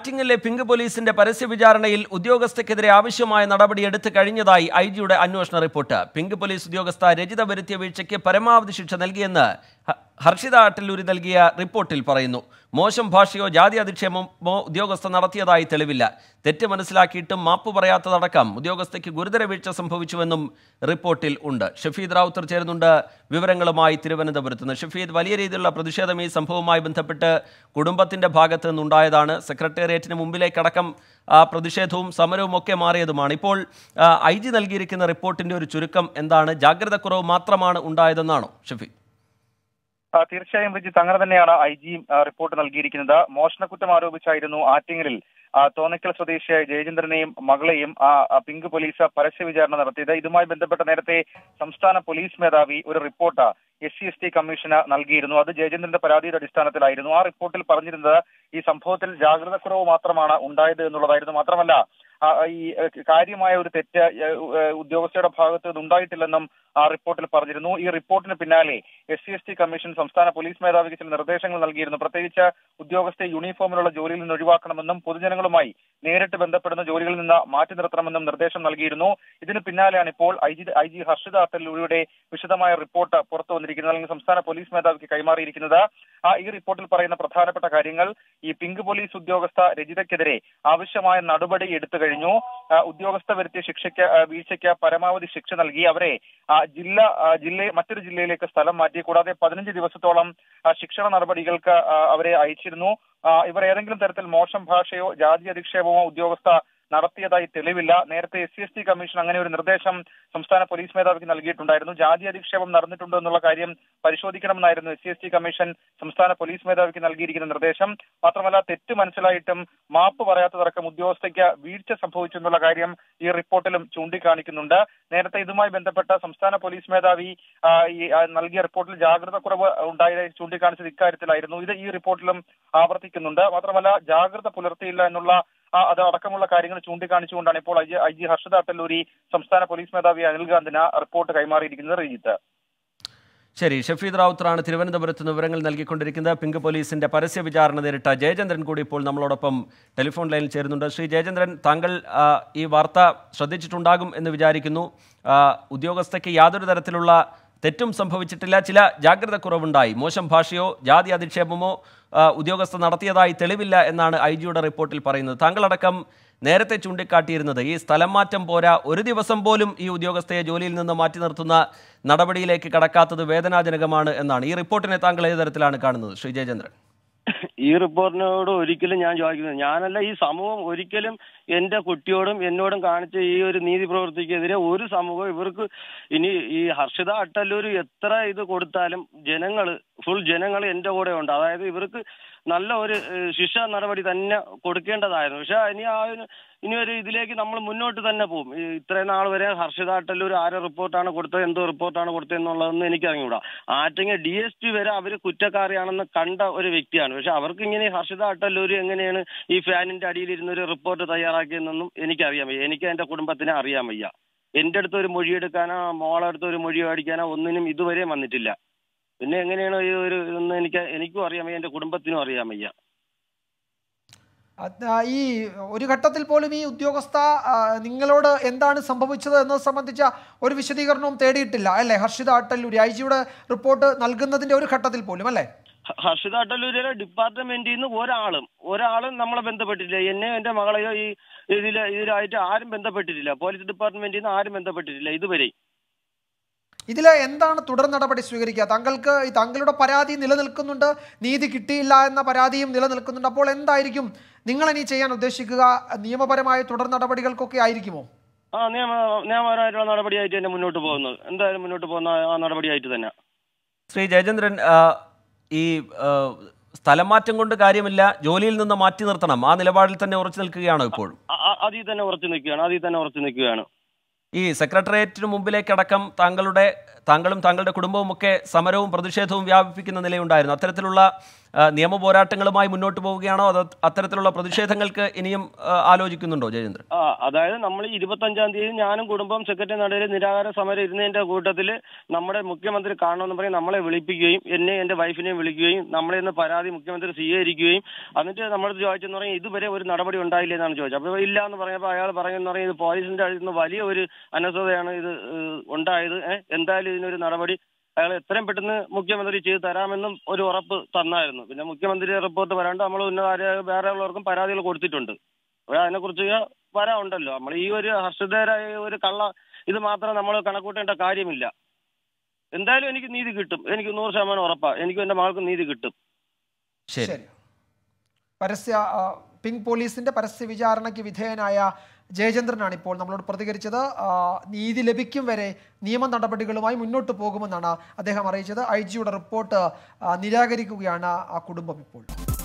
ആറ്റിങ്ങലിലെ pink പൊലീസിന്റെ പരസ്യ വിചാരണയിൽ ഉദ്യോഗസ്ഥർക്കെതിരെ ആവശ്യമായ നടപടി എടുത്തു കഴിഞ്ഞതായി ഐജിയുടെ അന്വേഷണ റിപ്പോർട്ട്. പിങ്ക് പൊലീസ് ഉദ്യോഗസ്ഥ രജിത വരുത്തിയ വീഴ്ചയ്ക്ക് പരമാവധി ശിക്ഷ നൽകിയെന്ന് ഹർഷിത അട്ടല്ലൂരി നൽകിയ റിപ്പോർട്ടിൽ പറയുന്നു. മോശം ഭാഷയോ ജാതി അധിക്ഷേപമോ ഉദ്യോഗസ്ഥ നടത്തിയതായി തെളിവില്ല. തെറ്റ് മനസ്സിലാക്കിയിട്ടും മാപ്പ് പറയാത്തതടക്കം ഉദ്യോഗസ്ഥയ്ക്ക് ഗുരുതര വീഴ്ച സംഭവിച്ചുവെന്നും റിപ്പോർട്ടിൽ ഉണ്ട്. ഷഫീദ് റാവുത്തർ ചേരുന്നുണ്ട് വിവരങ്ങളുമായി തിരുവനന്തപുരത്ത് നിന്ന്. ഷഫീദ്, വലിയ രീതിയിലുള്ള പ്രതിഷേധം ഈ സംഭവവുമായി ബന്ധപ്പെട്ട് കുടുംബത്തിന്റെ ഭാഗത്ത് നിന്നുണ്ടായതാണ്. സെക്രട്ടേറിയറ്റിന് മുമ്പിലേക്കടക്കം പ്രതിഷേധവും സമരവും ഒക്കെ മാറിയതുമാണ്. ഇപ്പോൾ ഐ ജി നൽകിയിരിക്കുന്ന റിപ്പോർട്ടിന്റെ ഒരു ചുരുക്കം എന്താണ്? ജാഗ്രതക്കുറവ് മാത്രമാണ് ഉണ്ടായതെന്നാണോ ഷഫീദ്? തീർച്ചയായും റിജിത്ത്, അങ്ങനെ തന്നെയാണ് ഐ ജി റിപ്പോർട്ട് നൽകിയിരിക്കുന്നത്. മോഷണക്കുറ്റം ആരോപിച്ചായിരുന്നു ആറ്റിങ്ങലിൽ തോന്നയ്ക്കൽ സ്വദേശിയായ ജയചന്ദ്രനെയും മകളെയും പിങ്ക് പൊലീസ് പരസ്യ വിചാരണ നടത്തിയത്. ഇതുമായി ബന്ധപ്പെട്ട നേരത്തെ സംസ്ഥാന പോലീസ് മേധാവി ഒരു റിപ്പോർട്ട് SC/ST കമ്മീഷന് നൽകിയിരുന്നു. അത് ജയചന്ദ്രന്റെ പരാതിയുടെ അടിസ്ഥാനത്തിലായിരുന്നു. ആ റിപ്പോർട്ടിൽ പറഞ്ഞിരുന്നത് ഈ സംഭവത്തിൽ ജാഗ്രതക്കുറവ് മാത്രമാണ് ഉണ്ടായത് എന്നുള്ളതായിരുന്നു. മാത്രമല്ല, ഈ കാര്യമായ ഒരു തെറ്റ് ഉദ്യോഗസ്ഥരുടെ ഭാഗത്ത് ഉണ്ടായിട്ടില്ലെന്നും ആ റിപ്പോർട്ടിൽ പറഞ്ഞിരുന്നു. ഈ റിപ്പോർട്ടിന് പിന്നാലെ SC/ST കമ്മീഷൻ സംസ്ഥാന പോലീസ് മേധാവിക്ക് ചില നിർദ്ദേശങ്ങൾ നൽകിയിരുന്നു. പ്രത്യേകിച്ച് ഉദ്യോഗസ്ഥരെ യൂണിഫോമിലുള്ള ജോലിയിൽ നിന്ന് ഒഴിവാക്കണമെന്നും പൊതുജനങ്ങളുമായി നേരിട്ട് ബന്ധപ്പെടുന്ന ജോലികളിൽ നിന്ന് മാറ്റി നിർത്തണമെന്നും നിർദ്ദേശം നൽകിയിരുന്നു. ഇതിന് പിന്നാലെയാണ് ഇപ്പോൾ ഐ ജി ഹർഷിത അട്ടല്ലൂരിയുടെ വിശദമായ റിപ്പോർട്ട് പുറത്തു വന്നിരിക്കുന്നത്, അല്ലെങ്കിൽ സംസ്ഥാന പോലീസ് മേധാവിക്ക് കൈമാറിയിരിക്കുന്നത്. ഈ റിപ്പോർട്ടിൽ പറയുന്ന പ്രധാനപ്പെട്ട കാര്യങ്ങൾ: ഈ പിങ്ക് പോലീസ് ഉദ്യോഗസ്ഥ രജിതയ്ക്കെതിരെ ആവശ്യമായ നടപടി എടുത്തു കഴിഞ്ഞു. ഉദ്യോഗസ്ഥ വരുത്തിയ വീഴ്ചയ്ക്ക് പരമാവധി ശിക്ഷ നൽകി. അവരെ മറ്റൊരു ജില്ലയിലേക്ക് സ്ഥലം മാറ്റി. കൂടാതെ 15 ദിവസത്തോളം ശിക്ഷണ നടപടികൾക്ക് അവരെ അയച്ചിരുന്നു. ഇവർ ഏതെങ്കിലും തരത്തിൽ മോശം ഭാഷയോ ജാതി അധിക്ഷേപമോ ഉദ്യോഗസ്ഥ നടത്തിയതായി തെളിവില്ല. നേരത്തെ SC/ST കമ്മീഷൻ അങ്ങനെ ഒരു നിർദ്ദേശം സംസ്ഥാന പോലീസ് മേധാവിക്ക് നൽകിയിട്ടുണ്ടായിരുന്നു. ജാതി അധിക്ഷേപം നടന്നിട്ടുണ്ടോ എന്നുള്ള കാര്യം പരിശോധിക്കണമെന്നായിരുന്നു SC/ST കമ്മീഷൻ സംസ്ഥാന പോലീസ് മേധാവിക്ക് നൽകിയിരിക്കുന്ന നിർദ്ദേശം. മാത്രമല്ല, തെറ്റ് മനസ്സിലായിട്ടും മാപ്പ് പറയാത്തതടക്കം ഉദ്യോഗസ്ഥയ്ക്ക് വീഴ്ച സംഭവിച്ചു എന്നുള്ള കാര്യം ഈ റിപ്പോർട്ടിലും ചൂണ്ടിക്കാണിക്കുന്നുണ്ട്. നേരത്തെ ഇതുമായി ബന്ധപ്പെട്ട സംസ്ഥാന പോലീസ് മേധാവി നൽകിയ റിപ്പോർട്ടിൽ ജാഗ്രതക്കുറവ് ഉണ്ടായതായി ചൂണ്ടിക്കാണിച്ചത് ഇക്കാര്യത്തിലായിരുന്നു. ഇത് ഈ റിപ്പോർട്ടിലും ആവർത്തിക്കുന്നുണ്ട്. മാത്രമല്ല, ജാഗ്രത പുലർത്തിയില്ല എന്നുള്ള അത് അടക്കമുള്ള കാര്യങ്ങൾ ചൂണ്ടിക്കാണിച്ചുകൊണ്ടാണ് ഇപ്പോൾ ഐ ജി ഹർഷിത അട്ടല്ലൂരി സംസ്ഥാന പോലീസ് മേധാവി അനിൽ ഗാന്ധിന് റിപ്പോർട്ട് കൈമാറിയിരിക്കുന്നത്. റീജിത്ത്, ശരി. ഷഫീദ് റാവുത്തറാണ് തിരുവനന്തപുരത്ത് നിന്ന് വിവരങ്ങൾ നൽകിക്കൊണ്ടിരിക്കുന്നത്. പിങ്ക് പൊലീസിന്റെ പരസ്യ വിചാരണ നേരിട്ട ജയചന്ദ്രൻ കൂടി ഇപ്പോൾ നമ്മളോടൊപ്പം ടെലിഫോൺ ലൈനിൽ ചേരുന്നുണ്ട്. ശ്രീ ജയചന്ദ്രൻ, താങ്കൾ ഈ വാർത്ത ശ്രദ്ധിച്ചിട്ടുണ്ടാകും എന്ന് വിചാരിക്കുന്നു. ഉദ്യോഗസ്ഥയ്ക്ക് യാതൊരു തരത്തിലുള്ള തെറ്റും സംഭവിച്ചിട്ടില്ല, ചില ജാഗ്രത കുറവുണ്ടായി. മോശം ഭാഷയോ ജാതി അധിക്ഷേപമോ ഉദ്യോഗസ്ഥ നടത്തിയതായി തെളിവില്ല എന്നാണ് ഐജിയുടെ റിപ്പോർട്ടിൽ പറയുന്നത്. താങ്കളടക്കം നേരത്തെ ചൂണ്ടിക്കാട്ടിയിരുന്നത് ഈ സ്ഥലം മാറ്റം പോരാ, ഒരു ദിവസം പോലും ഈ ഉദ്യോഗസ്ഥയെ ജോലിയിൽ നിന്ന് മാറ്റി നിർത്തുന്ന നടപടിയിലേക്ക് കടക്കാത്തത് വേദനാജനകമാണ് എന്നാണ്. ഈ റിപ്പോർട്ടിനെ താങ്കൾ ഏത് തരത്തിലാണ് കാണുന്നത് ശ്രീ ജയചന്ദ്രൻ? ഈ റിപ്പോർട്ടിനോട് ഒരിക്കലും ഞാൻ യോജിക്കുന്നത് ഞാനല്ല. ഈ സമൂഹം ഒരിക്കലും എന്റെ കുട്ടിയോടും എന്നോടും കാണിച്ച ഈ ഒരു നീതി പ്രവർത്തിക്കെതിരെ ഒരു സമൂഹം ഇവർക്ക് ഇനി ഈ ഹർഷിത അട്ടല്ലൂർ എത്ര ഇത് കൊടുത്താലും ജനങ്ങൾ എന്റെ കൂടെ ഉണ്ട്. അതായത് ഇവർക്ക് നല്ല ഒരു ശിക്ഷാ നടപടി തന്നെ കൊടുക്കേണ്ടതായിരുന്നു. പക്ഷെ ഇനി ഒരു ഇതിലേക്ക് നമ്മൾ മുന്നോട്ട് തന്നെ പോകും. ഇത്രയും നാൾ വരെ ഹർഷിത അട്ടല്ലൂർ ആരെ റിപ്പോർട്ടാണ് കൊടുത്തത്, എന്തോ റിപ്പോർട്ടാണ് കൊടുത്തത് എന്നുള്ളതെന്ന് എനിക്കറിഞ്ഞൂടാ. ആറ്റിങ്ങൽ DSP വരെ അവർ കുറ്റക്കാരിയാണെന്ന് കണ്ട ഒരു വ്യക്തിയാണ്. പക്ഷെ അവർക്ക് ഇങ്ങനെ ഹർഷിത അട്ടല്ലൂർ എങ്ങനെയാണ് ഈ ഫാനിന്റെ അടിയിലിരുന്നൊരു റിപ്പോർട്ട് തയ്യാറാക്കിയെന്നൊന്നും എനിക്കറിയാൻ വയ്യ. എനിക്ക് എന്റെ കുടുംബത്തിനെ അറിയാൻ വയ്യ. എന്റെ അടുത്ത് ഒരു മൊഴിയെടുക്കാനോ മോളെടുത്ത് ഒരു മൊഴി മേടിക്കാനോ ഒന്നിനും ഇതുവരെ വന്നിട്ടില്ല. പിന്നെ എങ്ങനെയാണ് ഈ ഒരു ഇതൊന്നും എനിക്കും അറിയാൻ വയ്യ, എന്റെ കുടുംബത്തിനും അറിയാൻ വയ്യ. ഈ ഒരു ഘട്ടത്തിൽ പോലും ഈ ഉദ്യോഗസ്ഥ നിങ്ങളോട് എന്താണ് സംഭവിച്ചത് എന്നത് സംബന്ധിച്ച ഒരു വിശദീകരണവും തേടിയിട്ടില്ല അല്ലേ ഹർഷിത അട്ടല്ലൂർ? ഐജിയുടെ റിപ്പോർട്ട് നൽകുന്നതിന്റെ ഒരു ഘട്ടത്തിൽ പോലും അല്ലേ ഹർഷിത അട്ടല്ലൂരിലെ ഡിപ്പാർട്ട്മെന്റിൽ നിന്ന് ഒരാളും നമ്മളെ ബന്ധപ്പെട്ടിട്ടില്ല. എന്നെയോ എന്റെ മകളെയോ ഈ ഇതിലായിട്ട് ആരും ബന്ധപ്പെട്ടിട്ടില്ല. പോലീസ് ഡിപ്പാർട്ട്മെന്റിൽ നിന്ന് ആരും ബന്ധപ്പെട്ടിട്ടില്ല ഇതുവരെ. ഇതിൽ എന്താണ് തുടർ നടപടി സ്വീകരിക്കുക? താങ്കളുടെ പരാതി നിലനിൽക്കുന്നുണ്ട്, നീതി കിട്ടിയില്ല എന്ന പരാതിയും നിലനിൽക്കുന്നുണ്ട്. അപ്പോൾ എന്തായിരിക്കും നിങ്ങളിനി ചെയ്യാൻ ഉദ്ദേശിക്കുക? നിയമപരമായ തുടർ നടപടികൾക്കൊക്കെ ആയിരിക്കുമോ? ആ, നിയമപരമായിട്ടുള്ള നടപടിയായിട്ട് തന്നെ മുന്നോട്ട് പോകുന്നത്. എന്തായാലും മുന്നോട്ട് പോകുന്ന ആ നടപടിയായിട്ട് തന്നെ. ശ്രീ ജയചന്ദ്രൻ, ഈ സ്ഥലം മാറ്റം കൊണ്ട് കാര്യമില്ല, ജോലിയിൽ നിന്ന് മാറ്റി നിർത്തണം, ആ നിലപാടിൽ തന്നെ ഉറച്ചു നിൽക്കുകയാണോ ഇപ്പോഴും? അതിൽ തന്നെ ഉറച്ചു നിൽക്കുകയാണ്. ഈ സെക്രട്ടേറിയറ്റിന് മുമ്പിലേക്കടക്കം താങ്കളുടെ താങ്കളുടെ കുടുംബവും ഒക്കെ സമരവും പ്രതിഷേധവും വ്യാപിപ്പിക്കുന്ന നിലയുണ്ടായിരുന്നു. അത്തരത്തിലുള്ള നിയമ പോരാട്ടങ്ങളുമായി മുന്നോട്ട് പോവുകയാണോ അതോ അത്തരത്തിലുള്ള പ്രതിഷേധങ്ങൾക്ക് ഇനിയും ആലോചിക്കുന്നുണ്ടോ ജയചന്ദ്രൻ? അതായത് നമ്മൾ 25-ാം തീയതി ഞാനും കുടുംബം സെക്രട്ടറി നടയിലെ നിരാഹാര സമരം ഇരുന്നതിന്റെ കൂട്ടത്തിൽ നമ്മുടെ മുഖ്യമന്ത്രി കാണണമെന്ന് പറഞ്ഞ് നമ്മളെ വിളിപ്പിക്കുകയും എന്നെ എന്റെ വൈഫിനെയും വിളിക്കുകയും നമ്മളെ ഇന്ന് പരാതി മുഖ്യമന്ത്രി സ്വീകരിക്കുകയും എന്നിട്ട് നമ്മൾ ചോദിച്ചെന്ന് പറഞ്ഞാൽ ഇതുവരെ ഒരു നടപടി ഉണ്ടായില്ല എന്നാണ് ചോദിച്ചത്. അപ്പോൾ ഇല്ല എന്ന് പറഞ്ഞപ്പോൾ അയാൾ പറയുന്ന പറഞ്ഞാൽ ഇത് പോലീസിന്റെ അടുത്ത് നിന്ന് വലിയ ഒരു അനശ്വതയാണ് ഇത് ഉണ്ടായത്. എന്തായാലും ഇതിനൊരു നടപടി അയാൾ എത്രയും പെട്ടെന്ന് മുഖ്യമന്ത്രി ചെയ്തു തരാമെന്നും ഒരു ഉറപ്പ് തന്നായിരുന്നു. പിന്നെ മുഖ്യമന്ത്രിയുടെ റിപ്പോർട്ട് വരാണ്ട് നമ്മൾ ഉന്നത വേറെ ഉള്ളവർക്കും പരാതികൾ കൊടുത്തിട്ടുണ്ട്. അതിനെക്കുറിച്ച് വരാനുണ്ടല്ലോ. നമ്മൾ ഈ ഒരു ഹർഷധരായ ഒരു കള്ള ഇത് മാത്രം നമ്മൾ കണക്കൂട്ടേണ്ട കാര്യമില്ല. എന്തായാലും എനിക്ക് നീതി കിട്ടും. എനിക്ക് 100% ഉറപ്പാണ്. എനിക്കും എൻ്റെ മകൾക്കും നീതി കിട്ടും. ശരി. പരസ്യ പിങ്ക് പോലീസിന്റെ പരസ്യ വിചാരണയ്ക്ക് വിധേയനായ ജയചന്ദ്രനാണ് ഇപ്പോൾ നമ്മളോട് പ്രതികരിച്ചത്. നീതി ലഭിക്കും വരെ നിയമ നടപടികളുമായി മുന്നോട്ട് പോകുമെന്നാണ് അദ്ദേഹം അറിയിച്ചത്. ഐ ജിയുടെ റിപ്പോർട്ട് നിരാകരിക്കുകയാണ് ആ കുടുംബം ഇപ്പോൾ.